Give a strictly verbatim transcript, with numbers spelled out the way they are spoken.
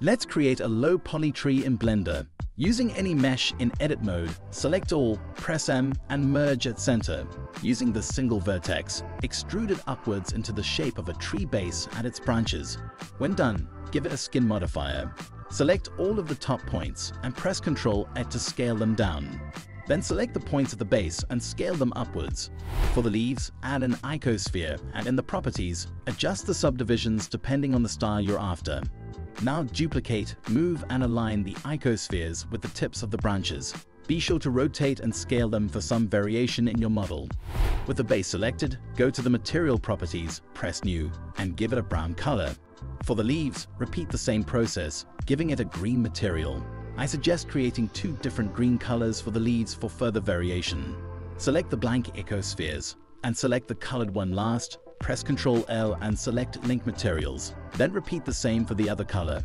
Let's create a low poly tree in Blender. Using any mesh in edit mode, select all, press M, and merge at center. Using the single vertex, extrude it upwards into the shape of a tree base and its branches. When done, give it a skin modifier. Select all of the top points and press control A to scale them down. Then select the points at the base and scale them upwards. For the leaves, add an icosphere, and in the properties, adjust the subdivisions depending on the style you're after. Now duplicate, move and align the icospheres with the tips of the branches. Be sure to rotate and scale them for some variation in your model. With the base selected, go to the material properties, press new, and give it a brown color. For the leaves, repeat the same process, giving it a green material. I suggest creating two different green colors for the leaves for further variation. Select the blank icospheres, and select the colored one last. Press control L and select Link Materials. Then repeat the same for the other color.